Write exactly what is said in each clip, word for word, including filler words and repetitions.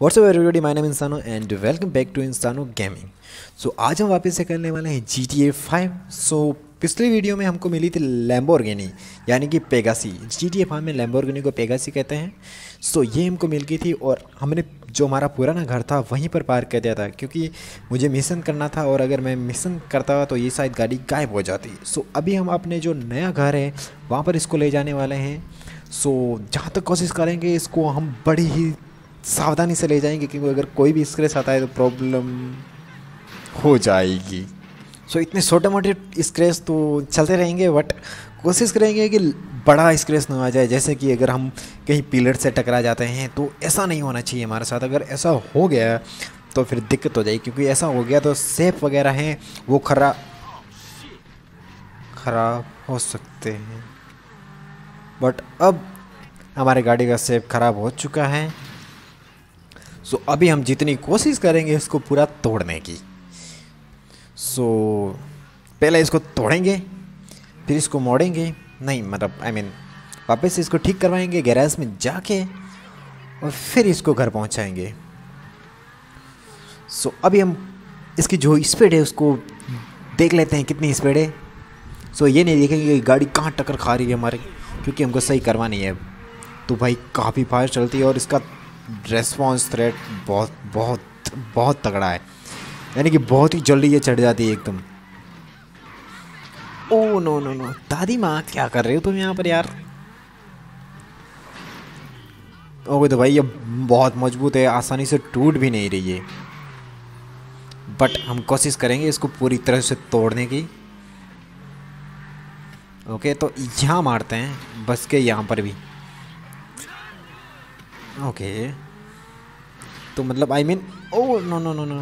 WhatsApp everybody, my name इंसानो and welcome back to इंसानो gaming. So आज हम वापस से करने वाले हैं जी टी ए फाइव। सो पिछली वीडियो में हमको मिली थी लैम्बोर्गिनी यानी कि Pegassi. G T A five में लैम्बोर्गिनी को पेगासी कहते हैं। सो ये हमको मिल गई थी और हमने जो हमारा पुराना घर था वहीं पर पार्क कर दिया था, क्योंकि मुझे मिशन करना था और अगर मैं मिशन करता तो ये शायद गाड़ी गायब हो जाती। सो अभी हम अपने जो नया घर है वहाँ पर इसको ले जाने वाले हैं। सो जहाँ तक कोशिश करेंगे इसको हम बड़ी ही सावधानी से ले जाएंगे, क्योंकि अगर कोई भी स्क्रैच आता है तो प्रॉब्लम हो जाएगी। सो इतने छोटे मोटे स्क्रैच तो चलते रहेंगे, बट कोशिश करेंगे कि बड़ा स्क्रैच ना आ जाए। जैसे कि अगर हम कहीं पिलर से टकरा जाते हैं तो ऐसा नहीं होना चाहिए हमारे साथ। अगर ऐसा हो गया तो फिर दिक्कत हो जाएगी, क्योंकि ऐसा हो गया तो सेफ वगैरह हैं वो खराब खराब हो सकते हैं। बट अब हमारे गाड़ी का सेफ ख़राब हो चुका है। सो so, अभी हम जितनी कोशिश करेंगे इसको पूरा तोड़ने की। सो so, पहले इसको तोड़ेंगे, फिर इसको मोड़ेंगे, नहीं मतलब आई I मीन mean, वापस से इसको ठीक करवाएंगे गैराज में जाके और फिर इसको घर पहुंचाएंगे। सो so, अभी हम इसकी जो स्पीड है उसको देख लेते हैं कितनी स्पीड है। सो so, ये नहीं देखेंगे कि गाड़ी कहाँ टक्कर खा रही है हमारे, क्योंकि हमको सही करवानी है। तो भाई काफ़ी फास्ट चलती है और इसका रेस्पॉन्स रेट बहुत बहुत बहुत तगड़ा है, यानी कि बहुत ही जल्दी ये चढ़ जाती है एकदम। ओ नो नो नो दादी माँ, क्या कर रहे हो तुम यहाँ पर यार। ओके तो भाई ये बहुत मजबूत है, आसानी से टूट भी नहीं रही है, बट हम कोशिश करेंगे इसको पूरी तरह से तोड़ने की। ओके तो यहाँ मारते हैं बस के यहाँ पर भी। ओके तो मतलब I mean oh no no no no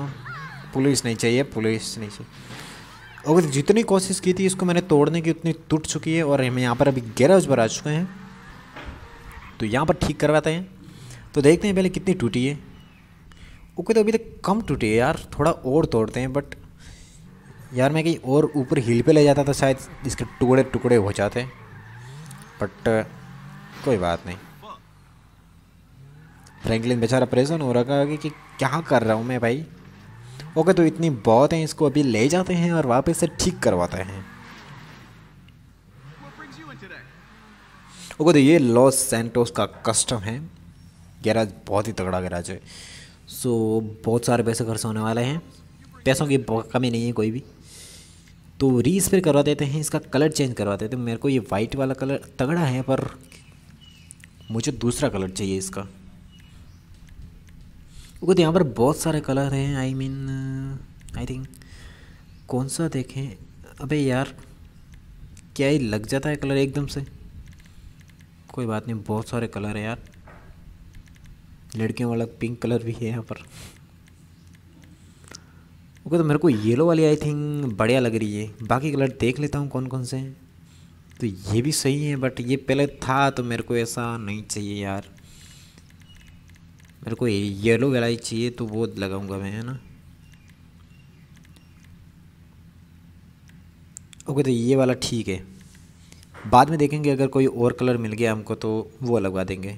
police नहीं चाहिए, पुलिस नहीं चाहिए। ओके तो जितनी कोशिश की थी इसको मैंने तोड़ने की उतनी टूट चुकी है और हम यहाँ पर अभी गैराज पर आ चुके हैं। तो यहाँ पर ठीक करवाते हैं, तो देखते हैं पहले कितनी टूटी है। ओके तो अभी तक कम टूटी है यार, थोड़ा और तोड़ते हैं। बट यार मैं कहीं और ऊपर हिल पे ले जाता तो शायद इसके टुकड़े टुकड़े हो जाते, बट कोई बात नहीं। फ्रैंकलिन बेचारा परेशान हो रहा था कि क्या कर रहा हूँ मैं भाई। ओके तो इतनी बहुत है, इसको अभी ले जाते हैं और वापस से ठीक करवाते हैं। ओके तो ये लॉस सैंटोस का कस्टम है गैराज, बहुत ही तगड़ा गैराज है। सो बहुत सारे पैसे खर्च होने वाले हैं, पैसों की कमी नहीं है कोई भी। तो रीस्प्रे करवा देते हैं, इसका कलर चेंज करवा देते हैं। मेरे को ये वाइट वाला कलर तगड़ा है, पर मुझे दूसरा कलर चाहिए इसका। ओके तो यहाँ पर बहुत सारे कलर हैं, आई मीन आई थिंक कौन सा देखें। अबे यार क्या ही लग जाता है कलर एकदम से, कोई बात नहीं। बहुत सारे कलर है यार, लड़कियों वाला पिंक कलर भी है यहाँ पर। ओके तो मेरे को येलो वाली आई थिंक बढ़िया लग रही है। बाकी कलर देख लेता हूँ कौन कौन से हैं, तो ये भी सही है, बट ये पहले था तो मेरे को ऐसा नहीं चाहिए यार। मेरे को येलो वाला ही चाहिए, तो वो लगाऊंगा मैं, है ना। ओके तो ये वाला ठीक है, बाद में देखेंगे अगर कोई और कलर मिल गया हमको तो वो लगवा देंगे।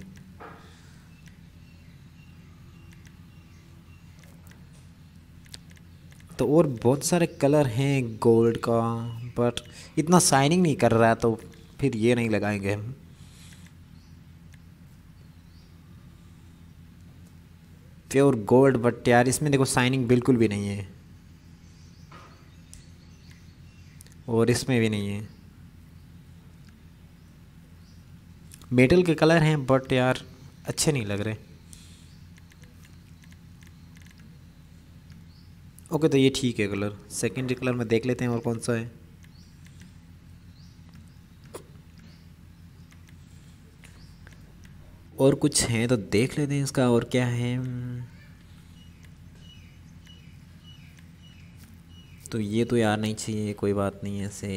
तो और बहुत सारे कलर हैं गोल्ड का, बट इतना शाइनिंग नहीं कर रहा तो फिर ये नहीं लगाएंगे हम। और गोल्ड, बट यार इसमें देखो शाइनिंग बिल्कुल भी नहीं है और इसमें भी नहीं है। मेटल के कलर हैं बट यार अच्छे नहीं लग रहे। ओके तो ये ठीक है कलर। सेकेंडरी कलर में देख लेते हैं और कौन सा है। और कुछ है तो देख लेते हैं इसका और क्या है। तो ये तो यार नहीं चाहिए, कोई बात नहीं, ऐसे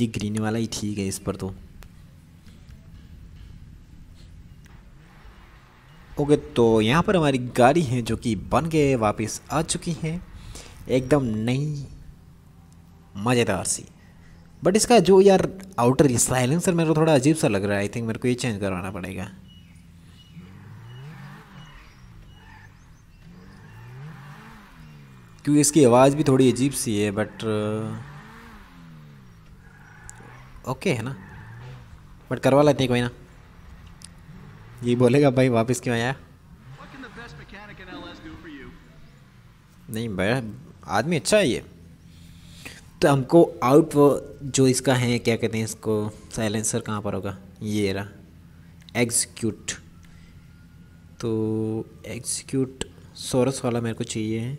ये ग्रीन वाला ही ठीक है इस पर तो। ओके तो यहाँ पर हमारी गाड़ी है जो कि बन के वापस आ चुकी है, एकदम नई मज़ेदार सी। बट इसका जो यार आउटर साइलेंसर मेरे को थोड़ा अजीब सा लग रहा है, आई थिंक मेरे को ये चेंज करवाना पड़ेगा। क्योंकि इसकी आवाज़ भी थोड़ी अजीब सी है, बट ओके है ना, बट करवा लेते हैं कोई ना। ये बोलेगा भाई वापस क्यों आया। नहीं भाई आदमी अच्छा है ये। तो हमको आउट जो इसका है क्या कहते हैं इसको, साइलेंसर कहाँ पर होगा, ये रहा एग्जीक्यूट। तो एग्जीक्यूट सोरस वाला मेरे को चाहिए है,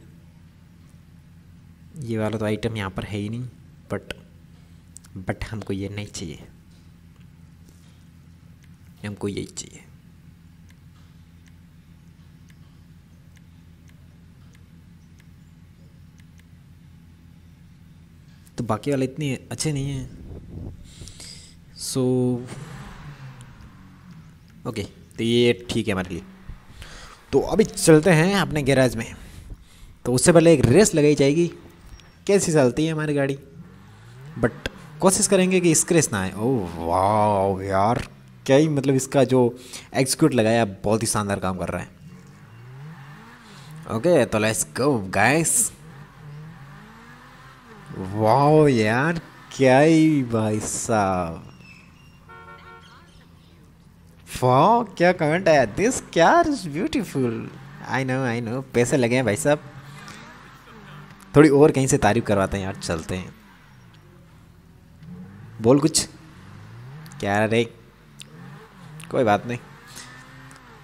ये वाला तो आइटम यहाँ पर है ही नहीं, बट बट हमको ये नहीं चाहिए, हमको यही चाहिए। तो बाकी वाले इतने अच्छे नहीं हैं। सो ओके तो ये ठीक है हमारे लिए। तो अभी चलते हैं अपने गैराज में। तो उससे पहले एक रेस लगाई जाएगी कैसी चलती है हमारी गाड़ी, बट कोशिश करेंगे कि स्क्रैच ना आए। ओह वाओ यार क्या ही, मतलब इसका जो एग्जीक्यूट लगाया बहुत ही शानदार काम कर रहा है। ओके okay, तो लेट्स गो गाइस। वाओ यार क्या ही भाई साहब, वाओ क्या कमेंट आया, this car is beautiful. I know I know पैसे लगे हैं भाई साहब, थोड़ी और कहीं से तारीफ करवाते हैं यार। चलते हैं, बोल कुछ क्या रे, कोई बात नहीं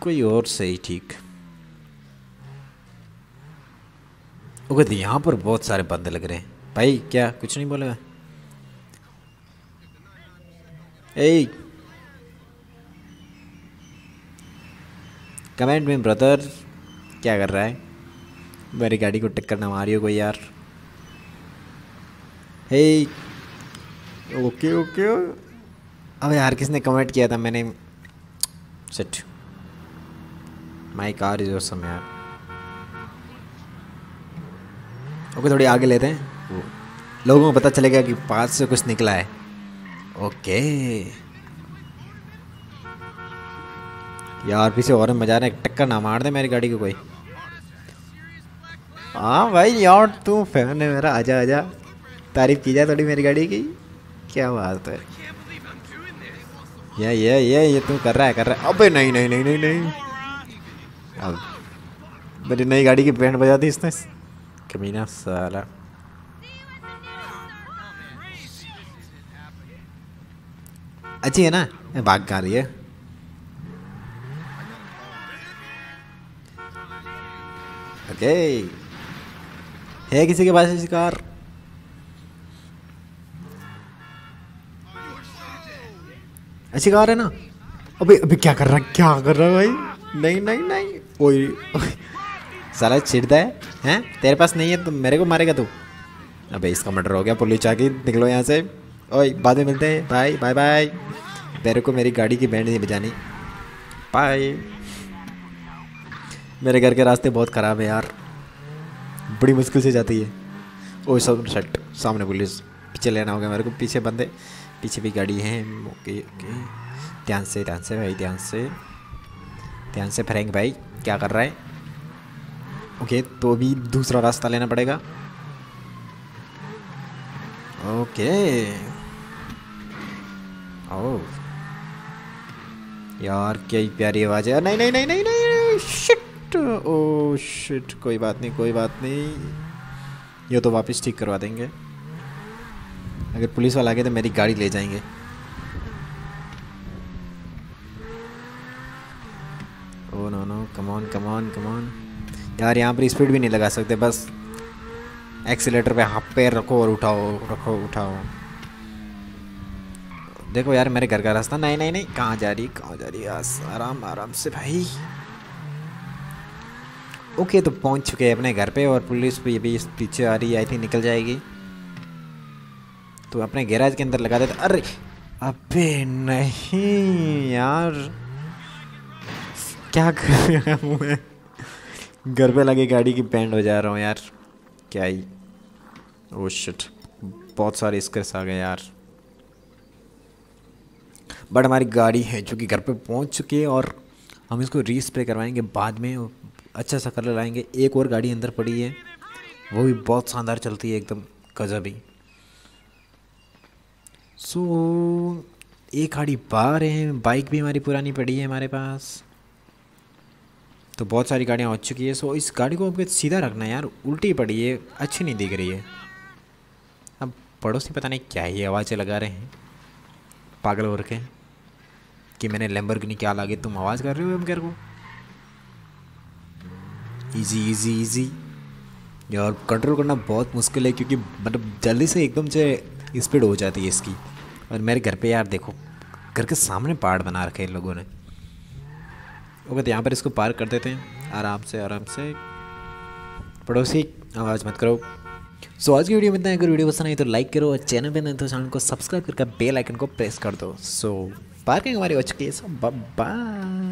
कोई और सही ठीक। ओके तो यहाँ पर बहुत सारे बंदे लग रहे हैं भाई, क्या कुछ नहीं बोलेगा। ए कमेंट में ब्रदर क्या कर रहा है, मेरी गाड़ी को टक्कर ना मारियो कोई यार। हे ओके ओके, अब यार किसने कमेंट किया था, मैंने set my car is awesome यार। ओके थोड़ी आगे लेते हैं, लोगों को पता चलेगा कि पास से कुछ निकला है। ओके यार पीछे और मजा आ रहा है, टक्कर ना मार दे मेरी गाड़ी को कोई। हाँ भाई यार तू फैन है मेरा, आजा आजा तारीफ की जाए थोड़ी मेरी गाड़ी की, क्या बात है। ये ये ये ये तू कर रहा है कर रहा है, अबे नहीं नहीं नहीं नहीं नहीं, अब मेरी नई गाड़ी की पेंट बजा दी इसने, कमीना साला। अच्छी है ना, भाग खा रही है। ओके है किसी के पास शिकार, अच्छी कार है ना। अबे अबे क्या कर रहा है क्या कर रहा है भाई, नहीं नहीं नहीं कोई साला चिढ़ता है, हैं तेरे पास नहीं है तो मेरे को मारेगा तू। अबे इसका मर्डर हो गया, पुलिस आके निकलो यहाँ से, ओए बाद में मिलते हैं भाई, बाय बाय। मेरे को मेरी गाड़ी की बैंड नहीं बजानी, बाय। मेरे घर के रास्ते बहुत ख़राब है यार, बड़ी मुश्किल से जाती है। ओ सब शट, सामने पुलिस, पीछे लेना होगा मेरे को, पीछे बंदे, पीछे भी गाड़ी है। ओके ओके ध्यान से ध्यान से भाई, ध्यान से ध्यान से फ्रैंक भाई क्या कर रहा है। ओके तो भी दूसरा रास्ता लेना पड़ेगा। ओके ओह यार क्या प्यारी आवाज़ है। नहीं नहीं नहीं नहीं नहीं शिट, ओह शिट, कोई बात नहीं कोई बात नहीं, ये तो वापस ठीक करवा देंगे। अगर पुलिस वाला आ गए तो मेरी गाड़ी ले जाएंगे। Oh no no come on come on come on यार, यहाँ पर स्पीड भी नहीं लगा सकते, बस एक्सीलेटर पे हाथ पैर रखो और उठाओ रखो उठाओ। देखो यार मेरे घर का रास्ता, नहीं नहीं नहीं कहाँ जा रही कहाँ जा रही, आराम आराम से भाई। ओके तो पहुँच चुके हैं अपने घर पे, और पुलिस भी अभी पीछे आ रही है, आई थिंक निकल जाएगी। तो अपने गैराज के अंदर लगा देते, अरे अबे नहीं यार क्या कर रहा हूँ मैं, घर पे लगे गाड़ी की पेंट हो जा रहा हूँ यार, क्या ही। ओह शिट बहुत सारे स्क्रैच आ गए यार, बट हमारी गाड़ी है जो कि घर पे पहुंच चुकी है, और हम इसको रीस्प्रे करवाएंगे बाद में, अच्छा सा कलर लाएंगे। एक और गाड़ी अंदर पड़ी है वो भी बहुत शानदार चलती है, एकदम गजबी। सो so, एक गाड़ी बाहर है, बाइक भी हमारी पुरानी पड़ी है हमारे पास, तो बहुत सारी गाड़ियाँ हो चुकी है। सो so, इस गाड़ी को आपको सीधा रखना है यार, उल्टी पड़ी है, अच्छी नहीं दिख रही है। अब पड़ोसी पता नहीं क्या ही आवाज़ें लगा रहे हैं पागल हो रखे कि मैंने लैम्बोर्गिनी क्या लागे, तुम आवाज़ कर रहे हो हम घर को। इजी इजी इजी यार, कंट्रोल करना बहुत मुश्किल है क्योंकि मतलब जल्दी से एकदम से स्पीड हो जाती है इसकी। और मेरे घर पे यार देखो, घर के सामने पहाड़ बना रखे इन लोगों ने। ओके तो यहाँ पर इसको पार्क कर देते हैं आराम से आराम से। पड़ोसी आवाज़ मत करो। सो so, आज की वीडियो में इतना है। अगर वीडियो पसंद आई तो लाइक करो और चैनल पर नहीं तो चैनल को सब्सक्राइब करके बेल आइकन को प्रेस कर दो। सो so, पार्किंग हमारी हो चुकी है। So bye.